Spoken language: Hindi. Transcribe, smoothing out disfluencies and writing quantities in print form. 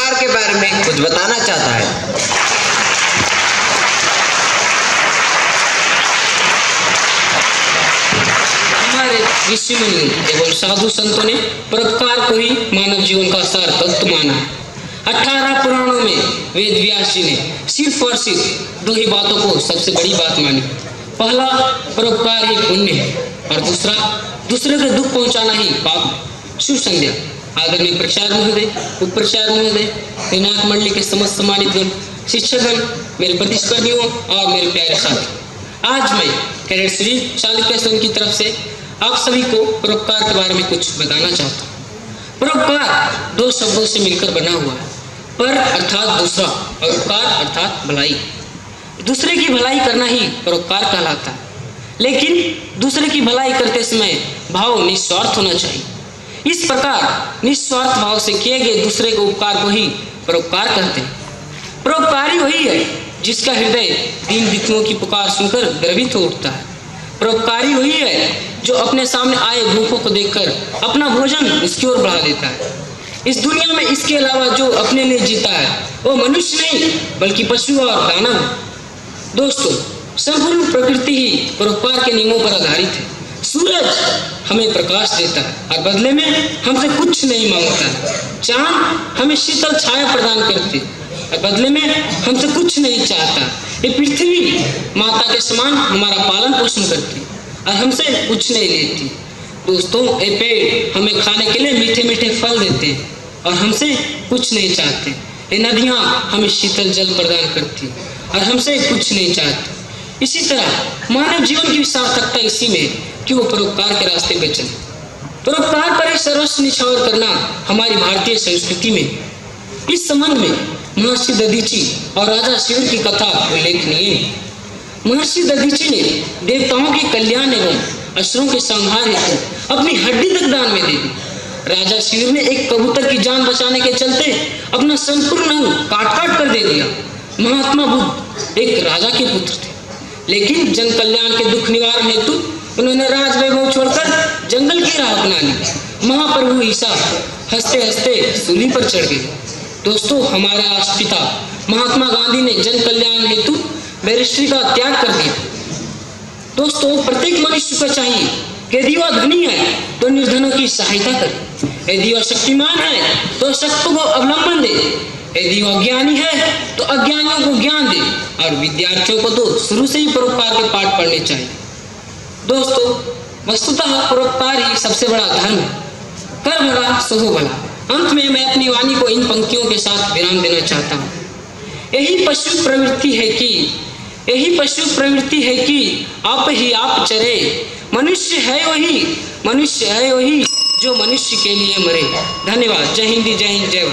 सरकार के बारे में कुछ बताना चाहता है। ऋषि मुनि एवं साधु संतों ने परोपकार को ही मानव जीवन का सार तत्व माना। 18 पुराणों में वेद व्यास जी ने सिर्फ और सिर्फ दो ही बातों को सबसे बड़ी बात मानी। पहला, परोपकार ही पुण्य है, और दूसरा, दूसरे को दुख पहुंचाना ही पाप। शुभ संध्या। आदरणीय प्रचार्य महोदय, उप प्रचार्य महोदय, विनायक मंडली के समस्त सम्मानित गण, शिक्षकगण, मेरे प्रतिस्पर्धियों और मेरे प्यारे साथी, आज मैं कैडेट श्री चालुक्य संघ की तरफ से आप सभी को परोपकार के बारे में कुछ बताना चाहता हूँ। परोपकार दो शब्दों से मिलकर बना हुआ है, पर अर्थात दूसरा और उपकार अर्थात भलाई। दूसरे की भलाई करना ही परोपकार कहलाता है, लेकिन दूसरे की भलाई करते समय भाव निस्वार्थ होना चाहिए। इस प्रकार निस्वार्थ भाव से किए गए दूसरे के उपकार को ही परोपकार कहते हैं। परोपकारी वही है जिसका हृदय दीन दुखियों की पुकार सुनकर द्रवित हो उठता है। परोपकारी वही है जो अपने सामने आए भूखों को देखकर अपना भोजन इसकी ओर बढ़ा देता है। इस दुनिया में इसके अलावा जो अपने लिए जीता है वो मनुष्य नहीं बल्कि पशु और दानव है। दोस्तों, संपूर्ण प्रकृति ही परोपकार के नियमों पर आधारित है। सूरज हमें प्रकाश देता है और बदले में हमसे कुछ नहीं मांगता है। चांद हमें शीतल छाया प्रदान करती है और बदले में हमसे कुछ नहीं चाहता। ये पृथ्वी माता के समान हमारा पालन पोषण करती और हमसे कुछ नहीं लेती। दोस्तों, ये पेड़ हमें खाने के लिए मीठे मीठे फल देते हैं और हमसे कुछ नहीं चाहते। ये नदियाँ हमें शीतल जल प्रदान करती और हमसे कुछ नहीं चाहती। इसी तरह मानव जीवन की सार्थकता इसी में कि वो परोपकार के रास्ते पर चले। परोपकार पर सर्वस्व निछावर करना हमारी भारतीय संस्कृति में। इस संबंध में महर्षि दधीचि और राजा शिविर की कथा उल्लेखनीय है। महर्षि दधीचि ने देवताओं के कल्याण एवं असुरों के संहार हेतु अपनी हड्डी तक दान में दे दी। राजा शिविर ने एक कबूतर की जान बचाने के चलते अपना संपूर्ण अंग काट-काट कर दे दिया। महात्मा बुद्ध एक राजा के पुत्र थे, लेकिन जन कल्याण के दुख निवारण हेतु उन्होंने राज वैभव छोड़कर जंगल की राह अपना ली। महाप्रभु ईसा हंसते हंसते सूली पर चढ़ गए। दोस्तों, हमारे राष्ट्रपिता महात्मा गांधी ने जन कल्याण हेतु बैरिस्ट्री का त्याग कर दिया। दोस्तों, प्रत्येक मनुष्य को चाहिए कि यदि वह धनी है तो निर्धनों की सहायता करे, यदि वह शक्तिमान है तो शक्तों को अवलंबन दे, यदि वह ज्ञानी है तो अज्ञानियों को ज्ञान दे, और विद्यार्थियों को तो शुरू से ही परोपकार के पाठ पढ़ने चाहिए। दोस्तों, वस्तुतः परोपकार ही सबसे बड़ा धर्म है। कर भला सो हो भला। अंत में मैं अपनी वाणी को इन पंक्तियों के साथ विराम देना चाहता हूँ। यही पशु प्रवृत्ति है कि आप ही आप चरे, मनुष्य है वही जो मनुष्य के लिए मरे। धन्यवाद। जय हिंद, जय हिंद, जय भारत।